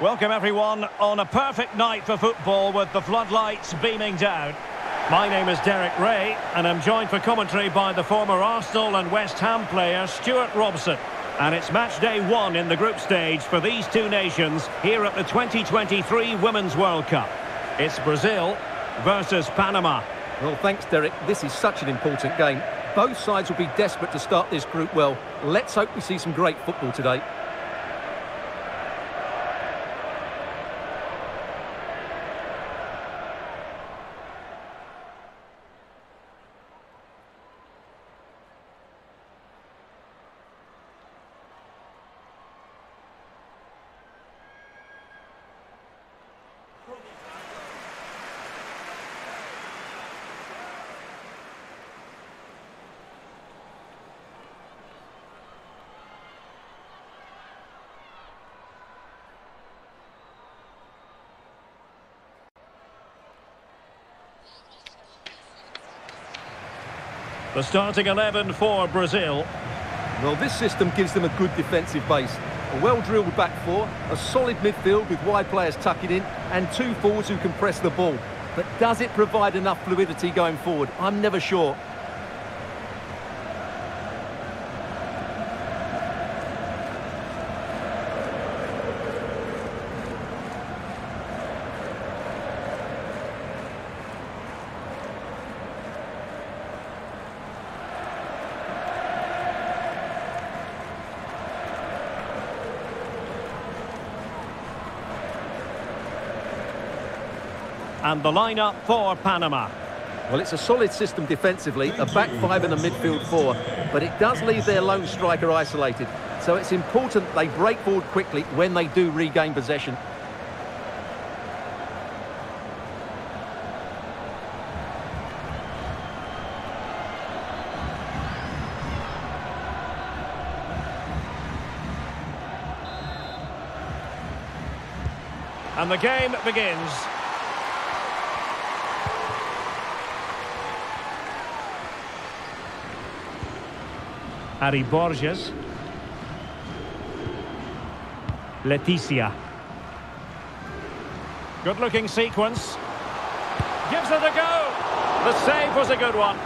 Welcome everyone on a perfect night for football with the floodlights beaming down. My name is Derek Ray and I'm joined for commentary by the former Arsenal and West Ham player Stuart Robson. And it's match day one in the group stage for these two nations here at the 2023 Women's World Cup. It's Brazil versus Panama. Well, thanks, Derek. This is such an important game. Both sides will be desperate to start this group well. Let's hope we see some great football today. The starting 11 for Brazil. Well, this system gives them a good defensive base. A well-drilled back four, a solid midfield with wide players tucking in, and two forwards who can press the ball. But does it provide enough fluidity going forward? I'm never sure. And the lineup for Panama. Well, it's a solid system defensively, a back five and a midfield four, but it does leave their lone striker isolated. So it's important they break forward quickly when they do regain possession. And the game begins. Ari Borges. Leticia. Good-looking sequence. Gives it a go. The save was a good one.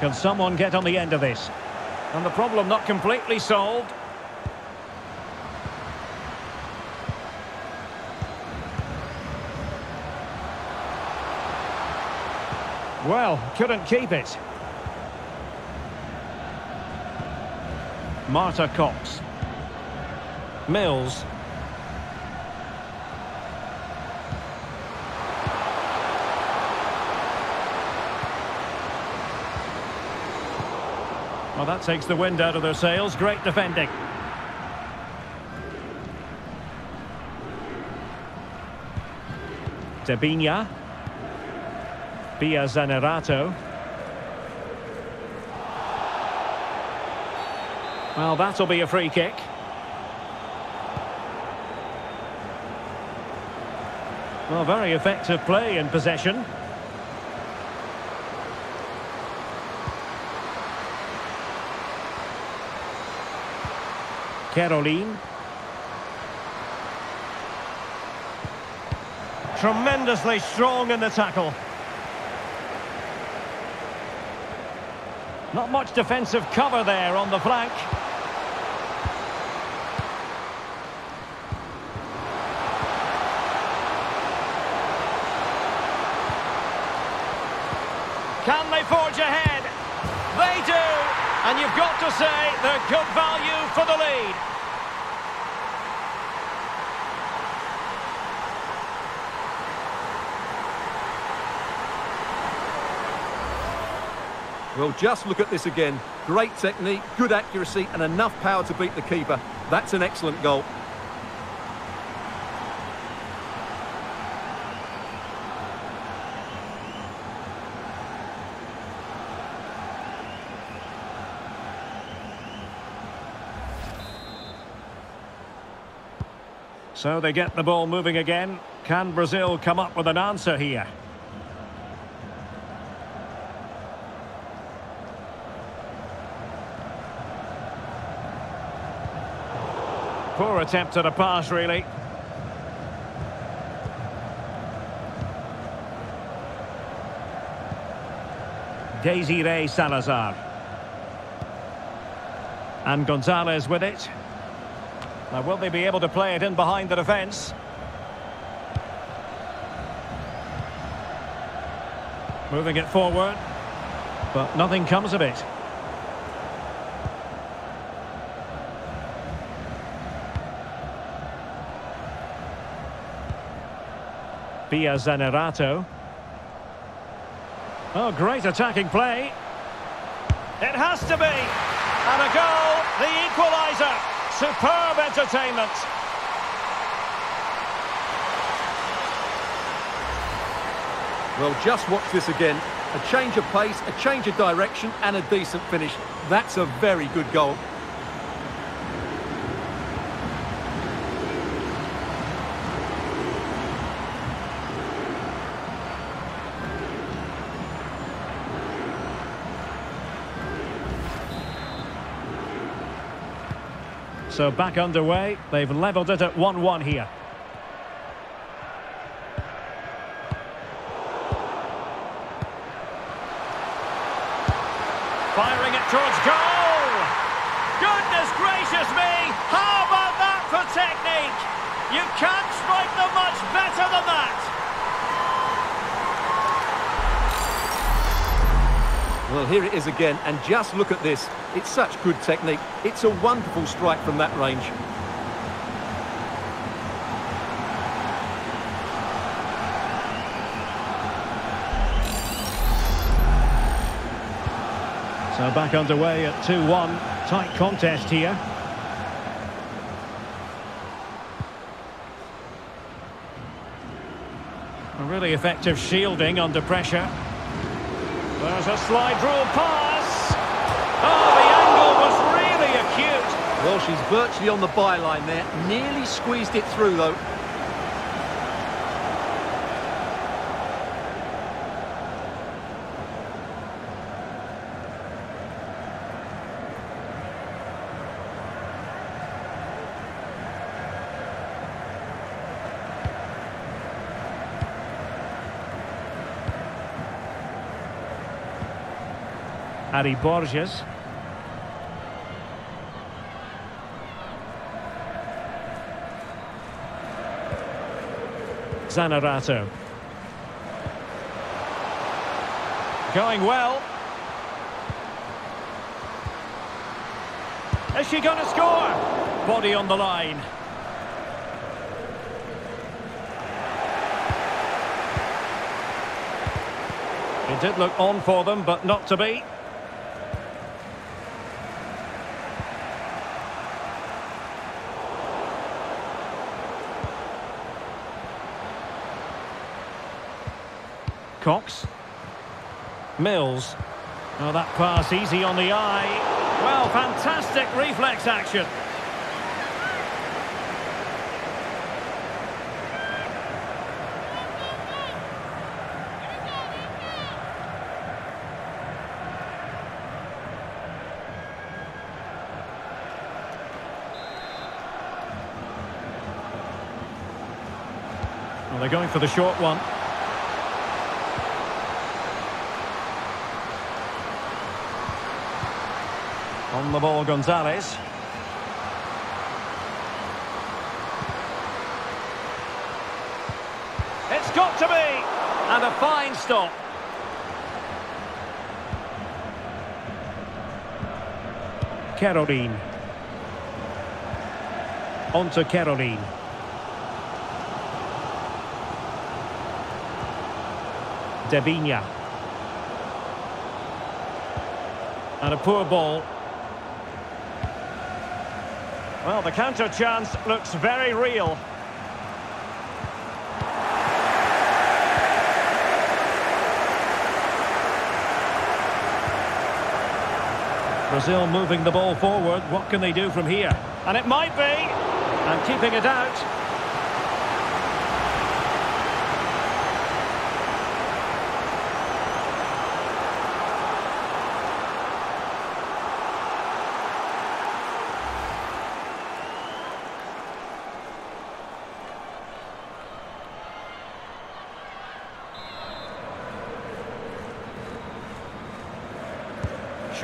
Can someone get on the end of this? And the problem not completely solved. Well, couldn't keep it. Marta Cox. Mills. Well, that takes the wind out of their sails. Great defending. Debinha. Pía Zanerato. Well, that'll be a free kick. Well, very effective play in possession. Caroline. Tremendously strong in the tackle. Not much defensive cover there on the flank. Can they forge ahead? They do! And you've got to say, they're good value for the lead. Well, just look at this again. Great technique, good accuracy, and enough power to beat the keeper. That's an excellent goal. So they get the ball moving again. Can Brazil come up with an answer here? Poor attempt at a pass, really. Daisy Rey Salazar. And Gonzalez with it. Now, will they be able to play it in behind the defence? Moving it forward. But nothing comes of it. Pía Zanerato. Oh, great attacking play. It has to be. And a goal, the equaliser. Superb entertainment. Well, just watch this again. A change of pace, a change of direction, and a decent finish. That's a very good goal. So back underway, they've levelled it at 1-1 here. Firing it towards goal! Goodness gracious me! How about that for technique? You can't strike them much better than that! Well, here it is again, and just look at this. It's such good technique. It's a wonderful strike from that range. So back underway at 2-1. Tight contest here. A really effective shielding under pressure. There's a slide rule pass. Oh, the angle was really acute. Well, she's virtually on the byline there. Nearly squeezed it through, though. Ari Borges. Zanerato. Going well. Is she going to score? Body on the line. It did look on for them, but not to be. Cox. Mills. Oh, that pass easy on the eye. Well, fantastic reflex action. Well, they're going for the short one. On the ball, Gonzalez. It's got to be! And a fine stop. Caroline. On to Caroline. Debinha. And a poor ball. Well, the counter chance looks very real. Brazil moving the ball forward. What can they do from here? And it might be. And keeping it out.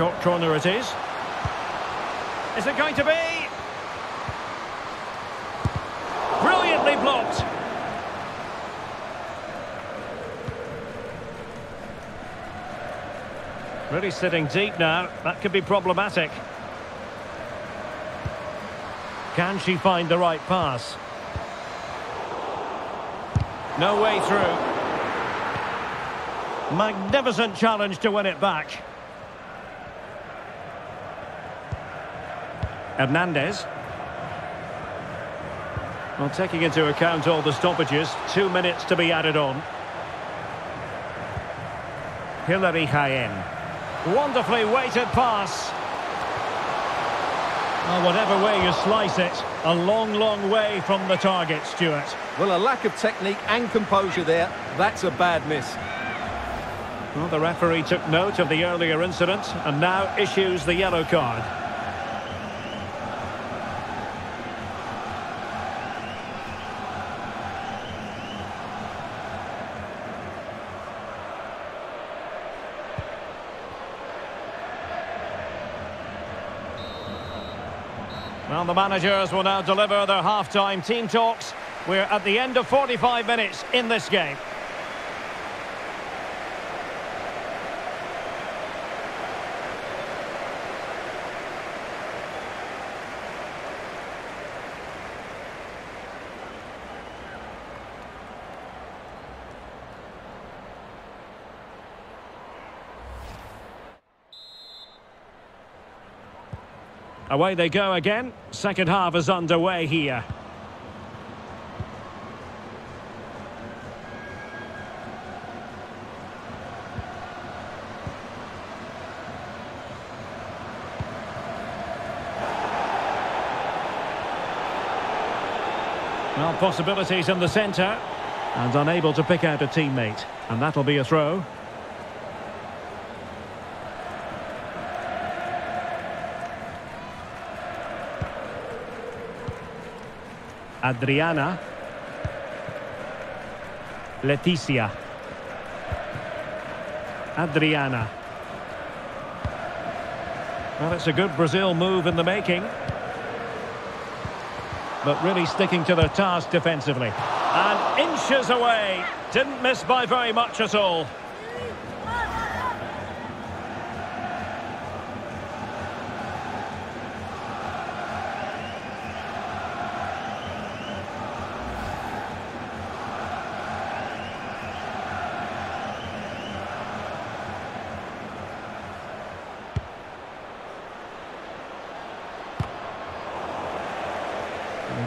Short corner it is. Is it going to be? Brilliantly blocked. Really sitting deep now. That could be problematic. Can she find the right pass? No way through. Magnificent challenge to win it back. Hernandez. Well, taking into account all the stoppages, 2 minutes to be added on. Hilary Hayen. Wonderfully weighted pass. Well, whatever way you slice it, a long, long way from the target, Stuart. Well, a lack of technique and composure there. That's a bad miss. Well, the referee took note of the earlier incident and now issues the yellow card. Well, the managers will now deliver their half-time team talks. We're at the end of 45 minutes in this game. Away they go again. Second half is underway here. Well, possibilities in the centre. And unable to pick out a teammate. And that'll be a throw. Adriana. Leticia. Adriana. Well, it's a good Brazil move in the making. But really sticking to their task defensively. And inches away. Didn't miss by very much at all.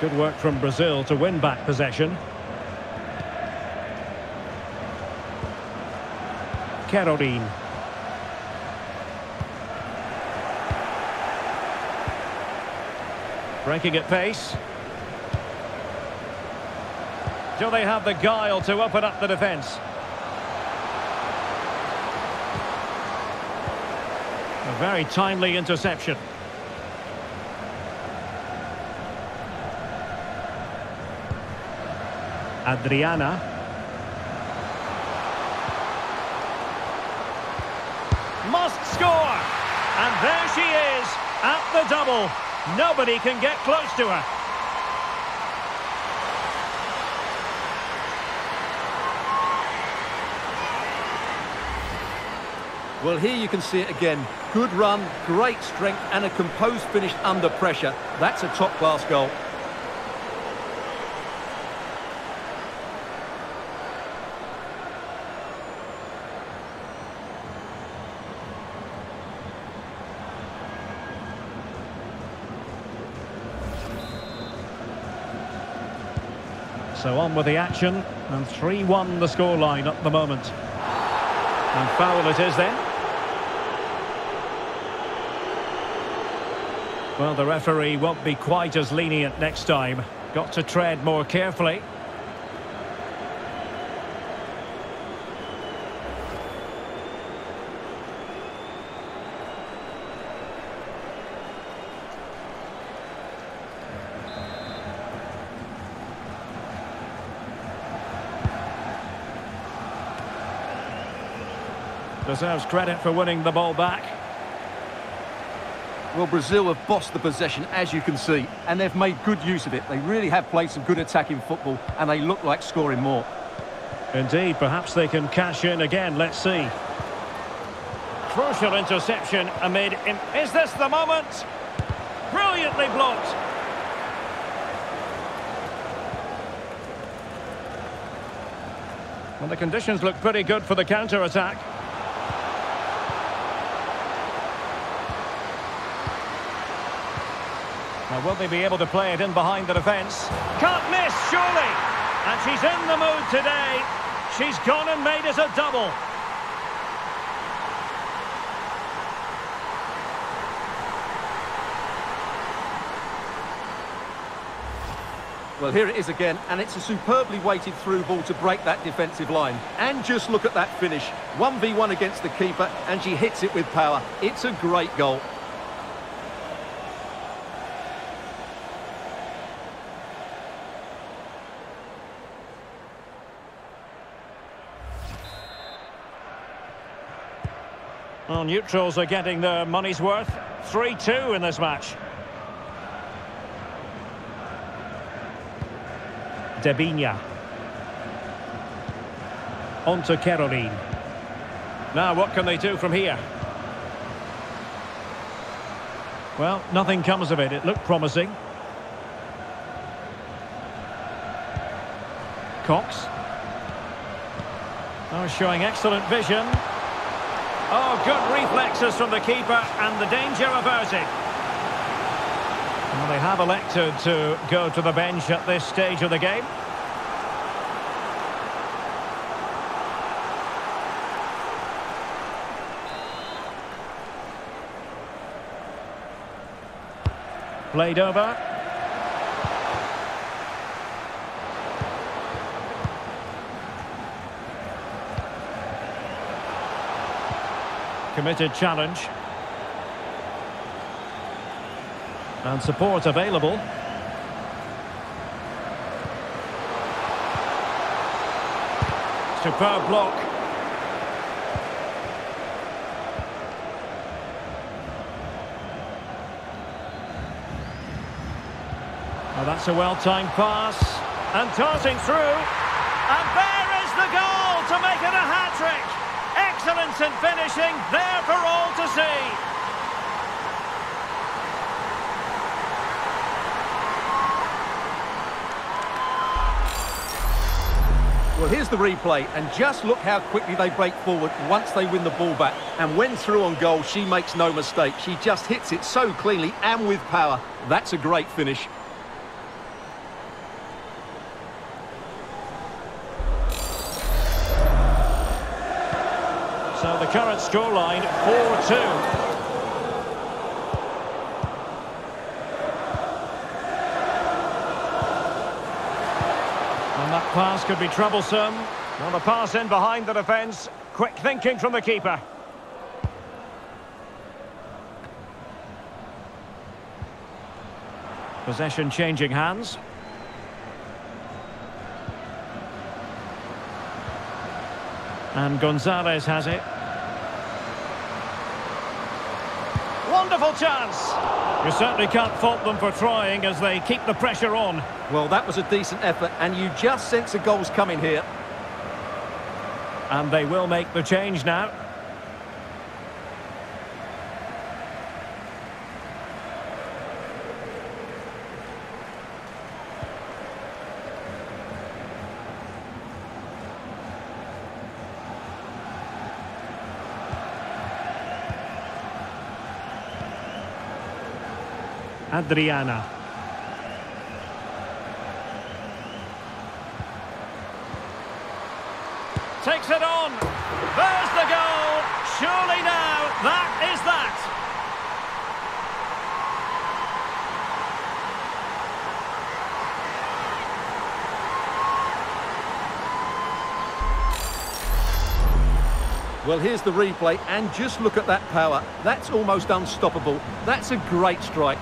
Good work from Brazil to win back possession. Caroline. Breaking at pace. Do they have the guile to open up the defence? A very timely interception. Adriana. Must score! And there she is, at the double. Nobody can get close to her. Well, here you can see it again. Good run, great strength, and a composed finish under pressure. That's a top-class goal. So on with the action, and 3-1 the scoreline at the moment. And foul it is then. Well, the referee won't be quite as lenient next time. Got to tread more carefully. Deserves credit for winning the ball back. Well, Brazil have bossed the possession, as you can see, and they've made good use of it. They really have played some good attacking football, and they look like scoring more. Indeed, perhaps they can cash in again. Let's see. Crucial interception amid... Is this the moment? Brilliantly blocked. Well, the conditions look pretty good for the counter-attack. Now, will they be able to play it in behind the defence? Can't miss, surely! And she's in the mood today. She's gone and made it a double. Well, here it is again, and it's a superbly weighted through ball to break that defensive line. And just look at that finish. 1v1 against the keeper, and she hits it with power. It's a great goal. Well, neutrals are getting their money's worth. 3-2 in this match. Debinha. On to Caroline. Now, what can they do from here? Well, nothing comes of it. It looked promising. Cox. Oh, showing excellent vision. Oh, good reflexes from the keeper, and the danger averted. Well, they have elected to go to the bench at this stage of the game. Played over. Committed challenge. And support available. Superb block. Oh, that's a well-timed pass. And darting through. And there is the goal to make it a hat-trick. Excellence in finishing, there for all to see. Well, here's the replay, and just look how quickly they break forward once they win the ball back. And when through on goal, she makes no mistake. She just hits it so cleanly and with power. That's a great finish. So the current scoreline, 4-2. That pass could be troublesome. Well, the pass in behind the defence. Quick thinking from the keeper. Possession changing hands. And Gonzalez has it. Wonderful chance. You certainly can't fault them for trying as they keep the pressure on. Well, that was a decent effort, and you just sense a goal's coming here. And they will make the change now. Adriana. Takes it on. There's the goal. Surely now, that is that. Well, here's the replay, and just look at that power. That's almost unstoppable. That's a great strike.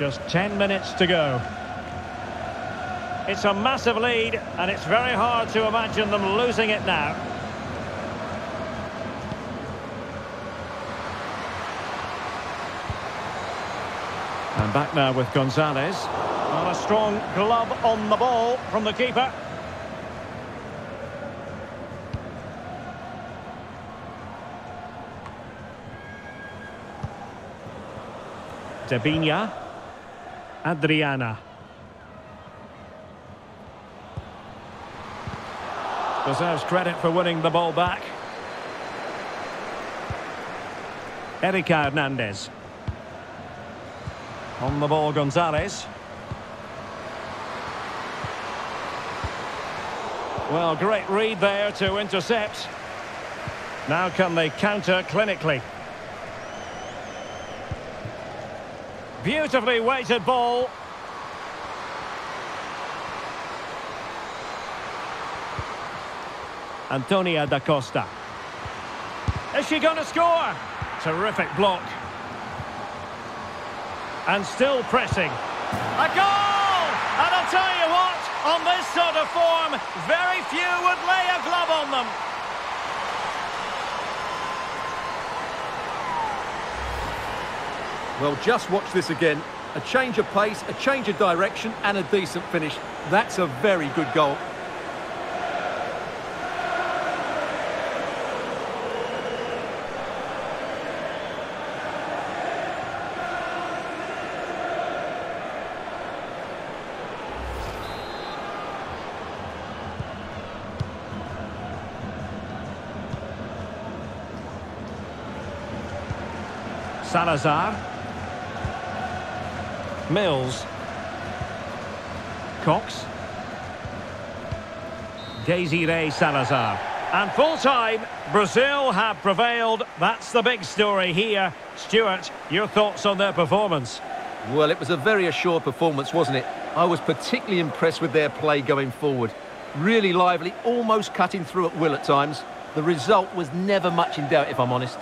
Just 10 minutes to go. It's a massive lead, and it's very hard to imagine them losing it now. And back now with Gonzalez. And a strong glove on the ball from the keeper. Debinha. Adriana. Deserves credit for winning the ball back. Erika Hernandez. On the ball, Gonzalez. Well, great read there to intercept. Now can they counter clinically? Beautifully weighted ball. Antonia da Costa. Is she going to score? Terrific block. And still pressing. A goal! And I'll tell you what, on this sort of form, very few would lay a glove on them. Well, just watch this again. A change of pace, a change of direction, and a decent finish. That's a very good goal. Salazar. Mills. Cox. Daisy Rey Salazar. And full time, Brazil have prevailed. That's the big story here. Stuart, your thoughts on their performance? Well, it was a very assured performance, wasn't it? I was particularly impressed with their play going forward. Really lively, almost cutting through at will at times. The result was never much in doubt, if I'm honest.